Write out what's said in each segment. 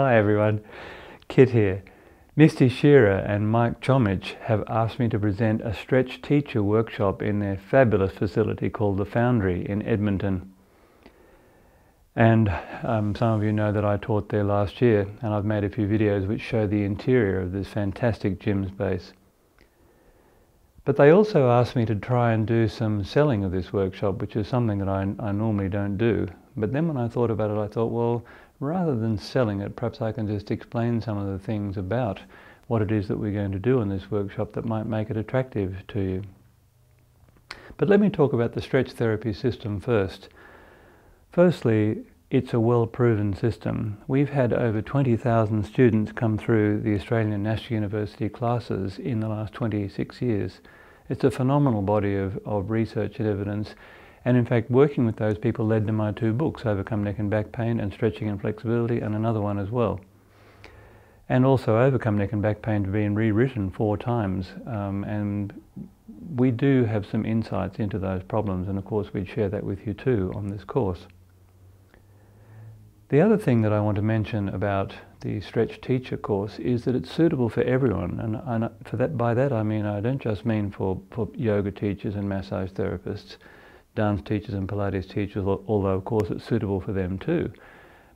Hi everyone, Kit here. Misty Shearer and Mike Chomich have asked me to present a stretch teacher workshop in their fabulous facility called The Foundry in Edmonton. And some of you know that I taught there last year, and I've made a few videos which show the interior of this fantastic gym space. But they also asked me to try and do some selling of this workshop, which is something that I normally don't do. But then when I thought about it, I thought, well, rather than selling it, perhaps I can just explain some of the things about what it is that we're going to do in this workshop that might make it attractive to you. But let me talk about the stretch therapy system first. Firstly, it's a well-proven system. We've had over 20,000 students come through the Australian National University classes in the last 26 years. It's a phenomenal body of research and evidence, and in fact working with those people led to my two books, Overcome Neck and Back Pain and Stretching and Flexibility, and another one as well. And also Overcome Neck and Back Pain has been rewritten 4 times, and we do have some insights into those problems, and of course we'd share that with you too on this course. The other thing that I want to mention about the Stretch Teacher course is that it's suitable for everyone, and for that, by that I mean, I don't just mean for yoga teachers and massage therapists, dance teachers and Pilates teachers, although of course it's suitable for them too.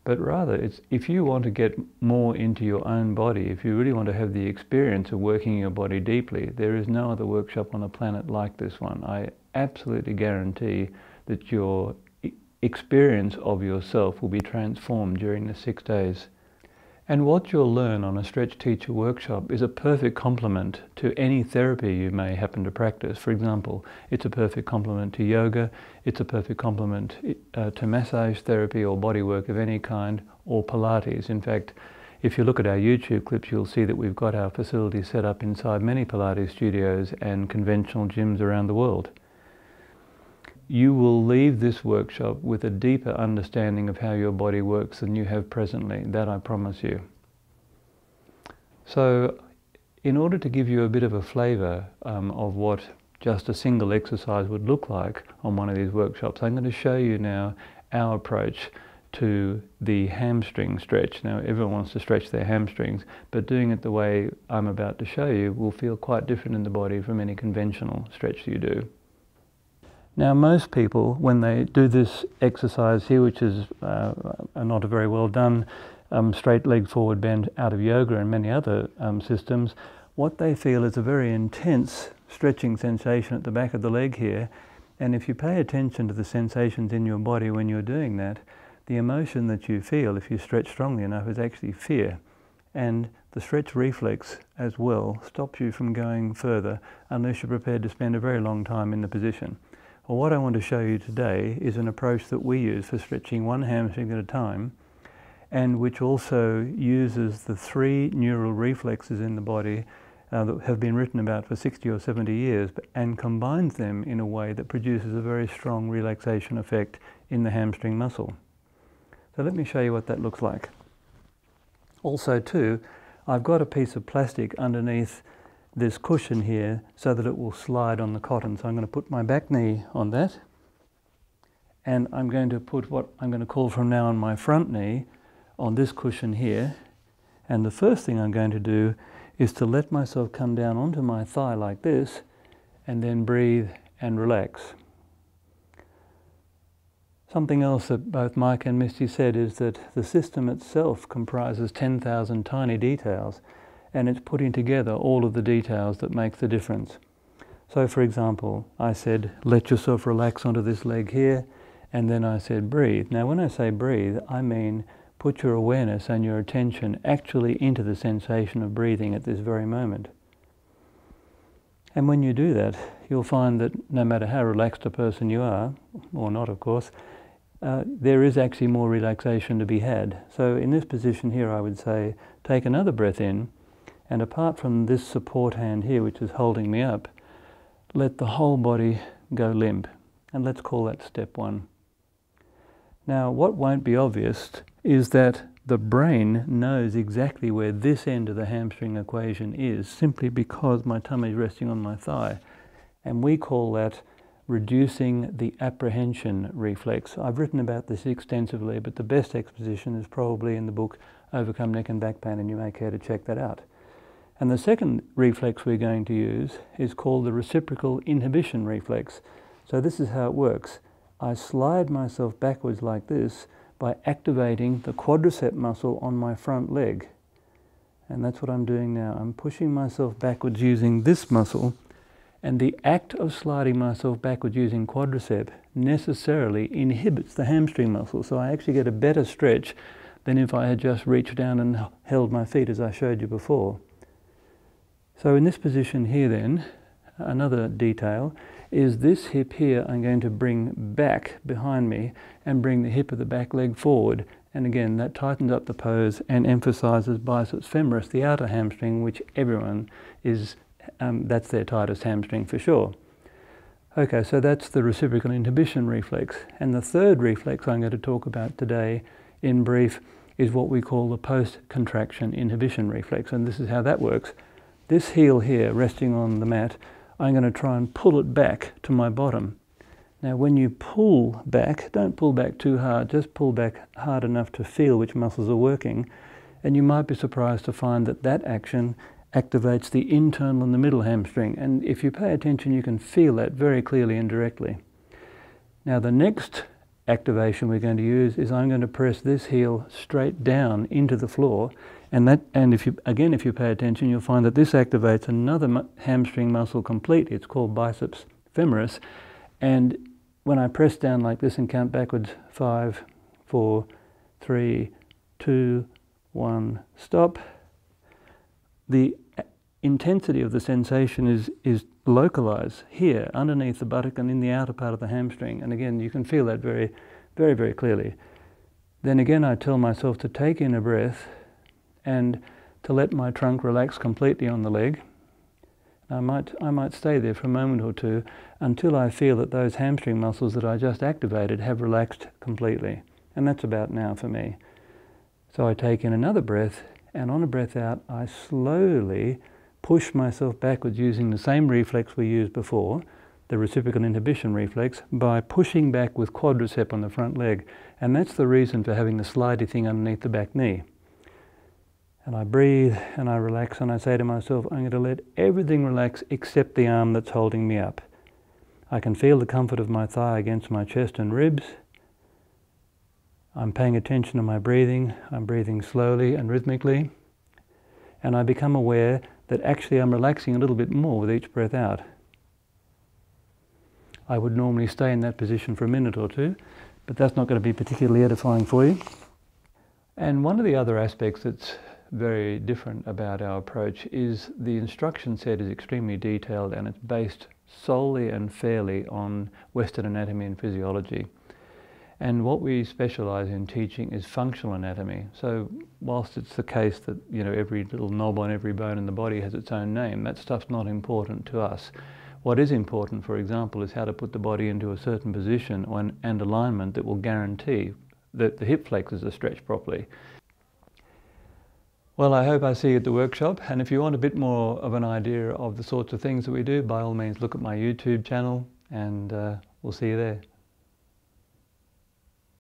But rather, it's if you want to get more into your own body, if you really want to have the experience of working your body deeply, there is no other workshop on the planet like this one. I absolutely guarantee that your experience of yourself will be transformed during the 6 days. And what you'll learn on a Stretch Teacher workshop is a perfect complement to any therapy you may happen to practice. For example, it's a perfect complement to yoga, it's a perfect complement to massage therapy or bodywork of any kind, or Pilates. In fact, if you look at our YouTube clips, you'll see that we've got our facility set up inside many Pilates studios and conventional gyms around the world. You will leave this workshop with a deeper understanding of how your body works than you have presently, that I promise you. So, in order to give you a bit of a flavour of what just a single exercise would look like on one of these workshops, I'm going to show you now our approach to the hamstring stretch. Now, everyone wants to stretch their hamstrings, but doing it the way I'm about to show you will feel quite different in the body from any conventional stretch you do. Now, most people, when they do this exercise here, which is not a very well done straight leg forward bend out of yoga and many other systems, what they feel is a very intense stretching sensation at the back of the leg here. And if you pay attention to the sensations in your body when you're doing that, the emotion that you feel, if you stretch strongly enough, is actually fear. And the stretch reflex as well stops you from going further unless you're prepared to spend a very long time in the position. Well, what I want to show you today is an approach that we use for stretching one hamstring at a time, and which also uses the 3 neural reflexes in the body that have been written about for 60 or 70 years, and combines them in a way that produces a very strong relaxation effect in the hamstring muscle. So let me show you what that looks like. Also too, I've got a piece of plastic underneath this cushion here so that it will slide on the cotton. So I'm going to put my back knee on that, and I'm going to put what I'm going to call from now on my front knee on this cushion here. And the first thing I'm going to do is to let myself come down onto my thigh like this, and then breathe and relax. Something else that both Mike and Misty said is that the system itself comprises 10,000 tiny details, and it's putting together all of the details that make the difference. So for example, I said, let yourself relax onto this leg here, and then I said, breathe. Now when I say breathe, I mean put your awareness and your attention actually into the sensation of breathing at this very moment. And when you do that, you'll find that no matter how relaxed a person you are, or not of course, there is actually more relaxation to be had. So in this position here, I would say, take another breath in, and apart from this support hand here, which is holding me up, let the whole body go limp. And let's call that step 1. Now, what won't be obvious is that the brain knows exactly where this end of the hamstring equation is, simply because my tummy is resting on my thigh. And we call that reducing the apprehension reflex. I've written about this extensively, but the best exposition is probably in the book Overcome Neck and Back Pain, and you may care to check that out. And the second reflex we're going to use is called the reciprocal inhibition reflex. So this is how it works. I slide myself backwards like this by activating the quadricep muscle on my front leg. And that's what I'm doing now. I'm pushing myself backwards using this muscle, and the act of sliding myself backwards using quadricep necessarily inhibits the hamstring muscle. So I actually get a better stretch than if I had just reached down and held my feet as I showed you before. So in this position here then, another detail is this hip here I'm going to bring back behind me and bring the hip of the back leg forward, and again that tightens up the pose and emphasizes biceps femoris, the outer hamstring, which everyone is, that's their tightest hamstring for sure. Okay, so that's the reciprocal inhibition reflex, and the third reflex I'm going to talk about today in brief is what we call the post-contraction inhibition reflex, and this is how that works. This heel here resting on the mat, I'm going to try and pull it back to my bottom. Now when you pull back, don't pull back too hard, just pull back hard enough to feel which muscles are working, and you might be surprised to find that that action activates the internal and the middle hamstring, and if you pay attention you can feel that very clearly and directly. Now the next activation we're going to use is I'm going to press this heel straight down into the floor, and if you pay attention you'll find that this activates another hamstring muscle completely. It's called biceps femoris, and when I press down like this and count backwards 5, 4, 3, 2, 1 stop, the intensity of the sensation is localized here underneath the buttock and in the outer part of the hamstring, and again you can feel that very, very clearly. Then again I tell myself to take in a breath and to let my trunk relax completely on the leg. I might stay there for a moment or two until I feel that those hamstring muscles that I just activated have relaxed completely, and that's about now for me. So I take in another breath, and on a breath out I slowly push myself backwards using the same reflex we used before, the reciprocal inhibition reflex, by pushing back with quadricep on the front leg. And that's the reason for having the slidey thing underneath the back knee. And I breathe and I relax and I say to myself, I'm going to let everything relax except the arm that's holding me up. I can feel the comfort of my thigh against my chest and ribs. I'm paying attention to my breathing. I'm breathing slowly and rhythmically. And I become aware that actually I'm relaxing a little bit more with each breath out. I would normally stay in that position for a minute or two, but that's not going to be particularly edifying for you. And one of the other aspects that's very different about our approach is the instruction set is extremely detailed, and it's based solely and fairly on Western anatomy and physiology. And what we specialise in teaching is functional anatomy. So whilst it's the case that, you know, every little knob on every bone in the body has its own name, that stuff's not important to us. What is important, for example, is how to put the body into a certain position and alignment that will guarantee that the hip flexors are stretched properly. Well, I hope I see you at the workshop, and if you want a bit more of an idea of the sorts of things that we do, by all means look at my YouTube channel, and we'll see you there.